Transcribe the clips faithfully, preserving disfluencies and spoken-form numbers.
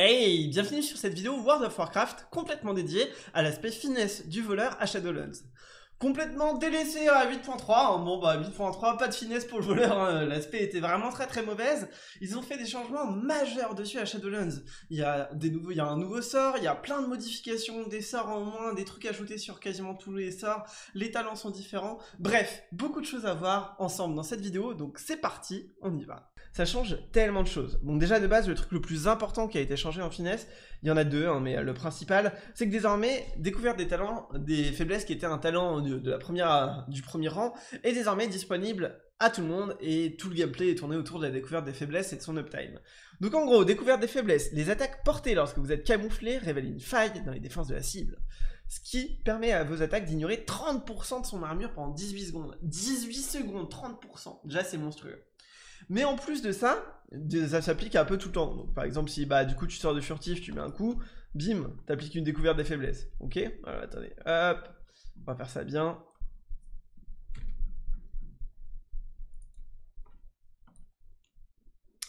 Hey, bienvenue sur cette vidéo World of Warcraft complètement dédiée à l'aspect finesse du voleur à Shadowlands. Complètement délaissé à huit point trois, bon bah huit point trois, pas de finesse pour le voleur, hein. L'aspect était vraiment très très mauvaise. Ils ont fait des changements majeurs dessus à Shadowlands. Il y a des nouveaux, il y a un nouveau sort, il y a plein de modifications, des sorts en moins, des trucs ajoutés sur quasiment tous les sorts, les talents sont différents, bref, beaucoup de choses à voir ensemble dans cette vidéo, donc c'est parti, on y va. Ça change tellement de choses. Bon, déjà de base, le truc le plus important qui a été changé en finesse, il y en a deux, hein, mais le principal, c'est que désormais, découverte des talents, des faiblesses qui étaient un talent de, de la première, du premier rang, est désormais disponible à tout le monde, et tout le gameplay est tourné autour de la découverte des faiblesses et de son uptime. Donc en gros, découverte des faiblesses, les attaques portées lorsque vous êtes camouflé révèlent une faille dans les défenses de la cible, ce qui permet à vos attaques d'ignorer trente pour cent de son armure pendant dix-huit secondes. dix-huit secondes, trente pour cent, déjà c'est monstrueux. Mais en plus de ça, ça s'applique un peu tout le temps. Donc, par exemple, si bah, du coup tu sors de furtif, tu mets un coup, bim, t'appliques une découverte des faiblesses. Ok, alors attendez, hop, on va faire ça bien.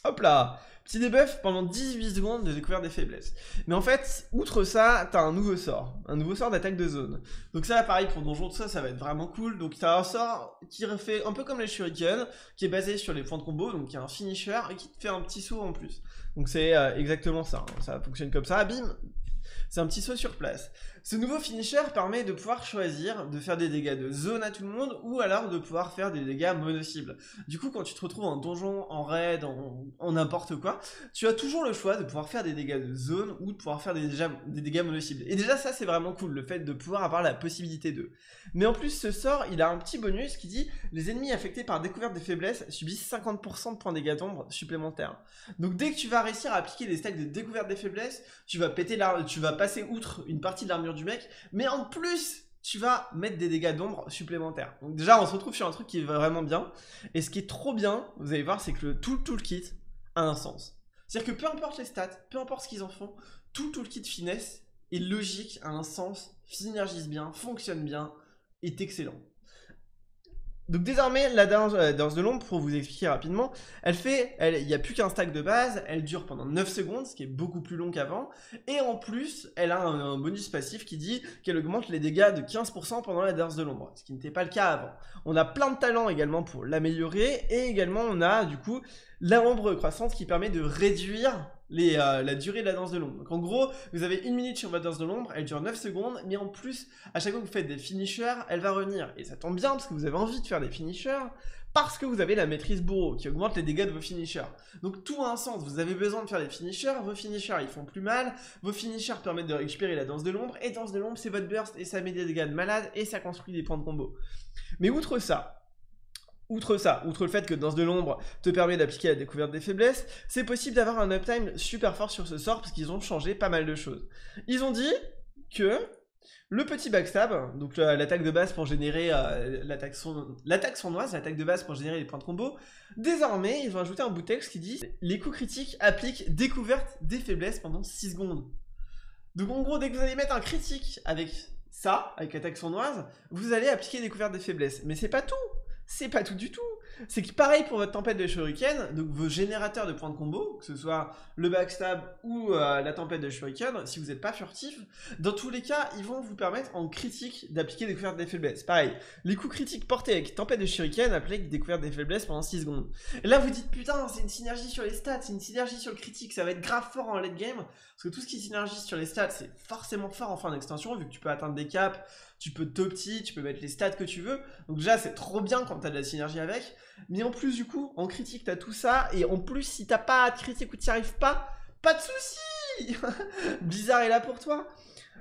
Hop là, petit debuff pendant dix-huit secondes de découverte des faiblesses. Mais en fait, outre ça, t'as un nouveau sort, un nouveau sort d'attaque de zone. Donc ça, pareil, pour donjon, tout ça, ça va être vraiment cool. Donc t'as un sort qui refait un peu comme les shuriken, qui est basé sur les points de combo, donc qui est un finisher, et qui te fait un petit saut en plus. Donc c'est euh, exactement ça, hein. Ça fonctionne comme ça, bim, c'est un petit saut sur place. Ce nouveau finisher permet de pouvoir choisir de faire des dégâts de zone à tout le monde ou alors de pouvoir faire des dégâts mono-cibles. Du coup, quand tu te retrouves en donjon, en raid, en n'importe quoi, tu as toujours le choix de pouvoir faire des dégâts de zone ou de pouvoir faire des, déjà, des dégâts mono-cibles. Et déjà, ça, c'est vraiment cool, le fait de pouvoir avoir la possibilité de. Mais en plus, ce sort, il a un petit bonus qui dit « Les ennemis affectés par découverte des faiblesses subissent cinquante pour cent de points dégâts d'ombre supplémentaires. » Donc, dès que tu vas réussir à appliquer des stacks de découverte des faiblesses, tu vas péter l'arme, tu vas passer outre une partie de l'armure du mec, mais en plus tu vas mettre des dégâts d'ombre supplémentaires. Donc déjà on se retrouve sur un truc qui est vraiment bien, et ce qui est trop bien, vous allez voir, c'est que le, tout le toolkit a un sens. C'est-à-dire que peu importe les stats, peu importe ce qu'ils en font, tout le toolkit finesse est logique, a un sens, synergise bien, fonctionne bien, est excellent. Donc désormais, la danse, la danse de l'ombre, pour vous expliquer rapidement, elle fait, il n'y a plus qu'un stack de base, elle dure pendant neuf secondes, ce qui est beaucoup plus long qu'avant, et en plus, elle a un, un bonus passif qui dit qu'elle augmente les dégâts de quinze pour cent pendant la danse de l'ombre, ce qui n'était pas le cas avant. On a plein de talents également pour l'améliorer, et également on a du coup la ombre croissante qui permet de réduire les, euh, la durée de la danse de l'ombre. Donc en gros, vous avez une minute sur votre danse de l'ombre, elle dure neuf secondes, mais en plus, à chaque fois que vous faites des finishers, elle va revenir. Et ça tombe bien parce que vous avez envie de faire des finishers, parce que vous avez la maîtrise bourreau qui augmente les dégâts de vos finishers. Donc tout a un sens, vous avez besoin de faire des finishers, vos finishers ils font plus mal, vos finishers permettent de récupérer la danse de l'ombre, et danse de l'ombre c'est votre burst, et ça met des dégâts de malade, et ça construit des points de combo. Mais outre ça, Outre ça, outre le fait que Danse de l'ombre te permet d'appliquer la découverte des faiblesses, c'est possible d'avoir un uptime super fort sur ce sort parce qu'ils ont changé pas mal de choses. Ils ont dit que le petit backstab, donc l'attaque de base pour générer euh, l'attaque son... sournoise, l'attaque de base pour générer les points de combo, désormais ils ont ajouté un bout de texte qui dit « Les coups critiques appliquent découverte des faiblesses pendant six secondes ». Donc en gros, dès que vous allez mettre un critique avec ça, avec l'attaque sournoise, vous allez appliquer découverte des faiblesses. Mais c'est pas tout. C'est pas tout du tout. C'est que pareil pour votre tempête de shuriken, donc vos générateurs de points de combo, que ce soit le backstab ou euh, la tempête de shuriken, si vous n'êtes pas furtif, dans tous les cas, ils vont vous permettre en critique d'appliquer découverte des faiblesses. Pareil, les coups critiques portés avec tempête de shuriken appliquent découverte des faiblesses pendant six secondes. Et là, vous dites putain, c'est une synergie sur les stats, c'est une synergie sur le critique, ça va être grave fort en late game, parce que tout ce qui synergise sur les stats, c'est forcément fort en fin d'extension, vu que tu peux atteindre des caps, tu peux top petit, tu peux mettre les stats que tu veux. Donc déjà, c'est trop bien quand t'as de la synergie avec. Mais en plus du coup, en critique, t'as tout ça. Et en plus, si t'as pas de critique ou t'y arrives pas, pas de soucis. Blizzard est là pour toi.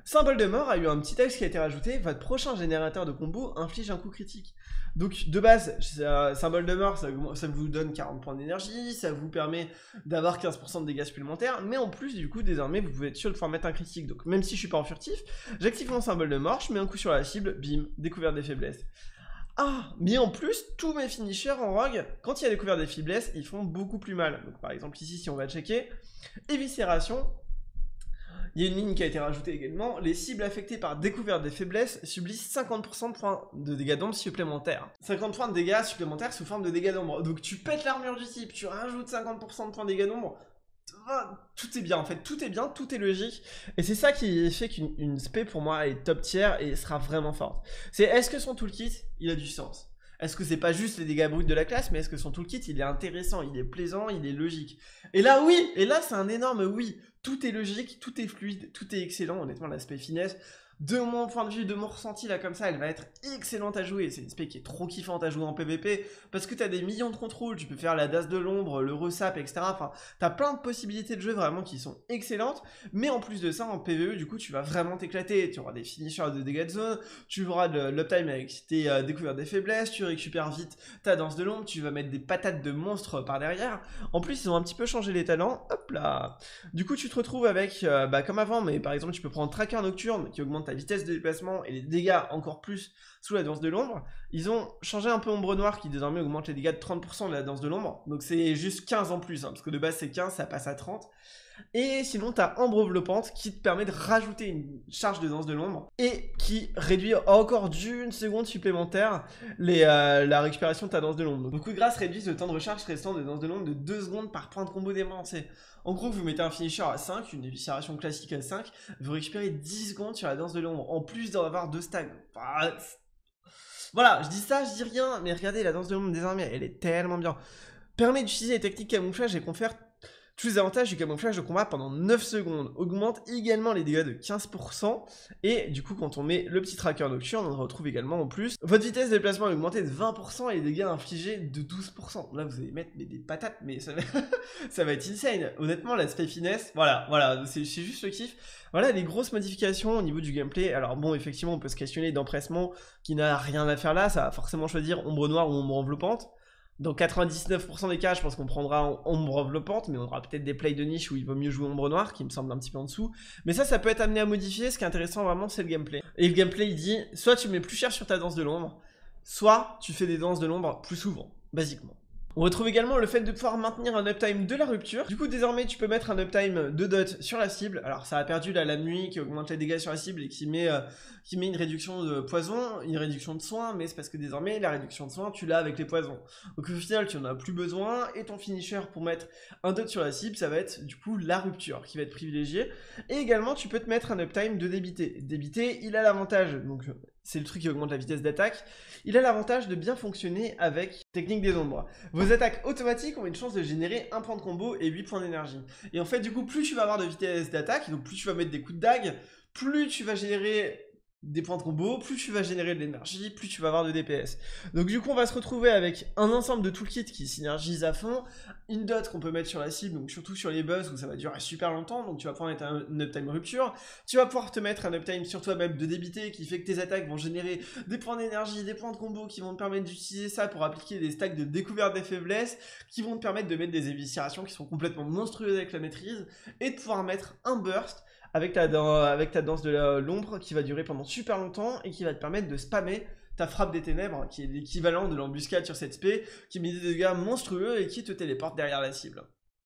Symbole de mort a eu un petit texte qui a été rajouté. Votre prochain générateur de combo inflige un coup critique. Donc de base, euh, symbole de mort, ça, ça vous donne quarante points d'énergie, ça vous permet d'avoir quinze pour cent de dégâts supplémentaires, mais en plus du coup désormais vous pouvez être sûr de pouvoir mettre un critique. Donc même si je suis pas en furtif, j'active mon symbole de mort, je mets un coup sur la cible, bim, découverte des faiblesses. Ah, mais en plus, tous mes finishers en rogue, quand il y a découvert des faiblesses, ils font beaucoup plus mal. Donc par exemple ici, si on va checker, éviscération, il y a une ligne qui a été rajoutée également, les cibles affectées par découverte des faiblesses subissent cinquante pour cent de points de dégâts d'ombre supplémentaires. cinquante points de dégâts supplémentaires sous forme de dégâts d'ombre. Donc tu pètes l'armure du type, tu rajoutes cinquante pour cent de points de dégâts d'ombre, Tout est bien en fait, tout est bien, tout est logique. Et c'est ça qui fait qu'une spé pour moi est top tier et sera vraiment forte. C'est est-ce que son toolkit, il a du sens? Est-ce que c'est pas juste les dégâts bruts de la classe, mais est-ce que son toolkit, il est intéressant, il est plaisant, il est logique? Et là oui, et là c'est un énorme oui. Tout est logique, tout est fluide, tout est excellent. Honnêtement, l'aspect finesse, de mon point de vue, de mon ressenti là comme ça, elle va être excellente à jouer. C'est une spé qui est trop kiffante à jouer en P V P parce que t'as des millions de contrôles, tu peux faire la Danse de l'ombre, le resap, et cetera. Enfin, t'as plein de possibilités de jeu vraiment qui sont excellentes. Mais en plus de ça, en P V E, du coup, tu vas vraiment t'éclater. Tu auras des finishers de dégâts de zone, tu auras de l'uptime avec tes euh, découvertes des faiblesses, tu récupères vite ta Danse de l'ombre, tu vas mettre des patates de monstres par derrière. En plus, ils ont un petit peu changé les talents. Hop là. Du coup, tu te retrouves avec, euh, bah, comme avant, mais par exemple, tu peux prendre Tracker Nocturne qui augmente ta vitesse de déplacement et les dégâts encore plus sous la Danse de l'ombre. Ils ont changé un peu Ombre noire qui désormais augmente les dégâts de trente pour cent de la Danse de l'ombre, donc c'est juste quinze en plus, hein, parce que de base c'est quinze, ça passe à trente. Et sinon t'as Ambre enveloppante qui te permet de rajouter une charge de Danse de l'ombre et qui réduit encore d'une seconde supplémentaire les, euh, la récupération de ta Danse de l'ombre. Beaucoup de grâce réduisent le temps de recharge restant de Danse de l'ombre de deux secondes par point de combo dépensé. En gros, vous mettez un finisher à cinq, une éviscération classique à cinq, vous récupérez dix secondes sur la Danse de l'ombre, en plus d'en avoir deux stags. Bah, voilà, je dis ça, je dis rien, mais regardez, la Danse de l'ombre désormais, elle est tellement bien. Permet d'utiliser les techniques camouflage et confère tous les avantages du camouflage de combat pendant neuf secondes. Augmente également les dégâts de quinze pour cent. Et du coup, quand on met le petit tracker nocturne, on retrouve également en plus votre vitesse de déplacement est augmentée de vingt pour cent et les dégâts infligés de douze pour cent. Là, vous allez mettre mais, des patates, mais ça va, ça va être insane. Honnêtement, l'aspect finesse, voilà, voilà, c'est juste le kiff. Voilà les grosses modifications au niveau du gameplay. Alors bon, effectivement, on peut se questionner d'empressement qui n'a rien à faire là. Ça va forcément choisir ombre noire ou ombre enveloppante. Dans quatre-vingt-dix-neuf pour cent des cas, je pense qu'on prendra ombre enveloppante, mais on aura peut-être des plays de niche où il vaut mieux jouer ombre noire, qui me semble un petit peu en dessous. Mais ça, ça peut être amené à modifier. Ce qui est intéressant vraiment, c'est le gameplay. Et le gameplay, il dit, soit tu mets plus cher sur ta Danse de l'ombre, soit tu fais des Danses de l'ombre plus souvent, basiquement. On retrouve également le fait de pouvoir maintenir un uptime de la rupture. Du coup, désormais, tu peux mettre un uptime de dot sur la cible. Alors, ça a perdu là, la nuit qui augmente les dégâts sur la cible et qui met, euh, qui met une réduction de poison, une réduction de soins, mais c'est parce que désormais, la réduction de soins, tu l'as avec les poisons. Donc, au final, tu n'en as plus besoin et ton finisher pour mettre un dot sur la cible, ça va être du coup la rupture qui va être privilégiée. Et également, tu peux te mettre un uptime de débité. Débité, il a l'avantage, donc c'est le truc qui augmente la vitesse d'attaque. Il a l'avantage de bien fonctionner avec Technique des ombres. Vos attaques automatiques ont une chance de générer un point de combo et huit points d'énergie. Et en fait, du coup, plus tu vas avoir de vitesse d'attaque, donc plus tu vas mettre des coups de dague, plus tu vas générer des points de combo, plus tu vas générer de l'énergie, plus tu vas avoir de D P S. Donc du coup, on va se retrouver avec un ensemble de toolkits qui synergise à fond, une dot qu'on peut mettre sur la cible, donc surtout sur les boss où ça va durer super longtemps, donc tu vas pouvoir mettre un, un uptime rupture, tu vas pouvoir te mettre un uptime sur toi-même de débité qui fait que tes attaques vont générer des points d'énergie, des points de combo qui vont te permettre d'utiliser ça pour appliquer des stacks de découverte des faiblesses, qui vont te permettre de mettre des éviscérations qui sont complètement monstrueuses avec la maîtrise, et de pouvoir mettre un burst avec ta, avec ta Danse de l'ombre qui va durer pendant super longtemps et qui va te permettre de spammer ta frappe des ténèbres qui est l'équivalent de l'embuscade sur cette spé, qui met des dégâts monstrueux et qui te téléporte derrière la cible.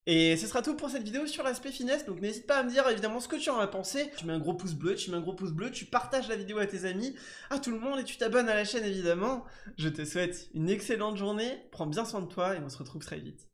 Et ce sera tout pour cette vidéo sur l'aspect finesse, donc n'hésite pas à me dire évidemment ce que tu en as pensé. Tu mets un gros pouce bleu, tu mets un gros pouce bleu, tu partages la vidéo à tes amis, à tout le monde, et tu t'abonnes à la chaîne évidemment. Je te souhaite une excellente journée, prends bien soin de toi et on se retrouve très vite.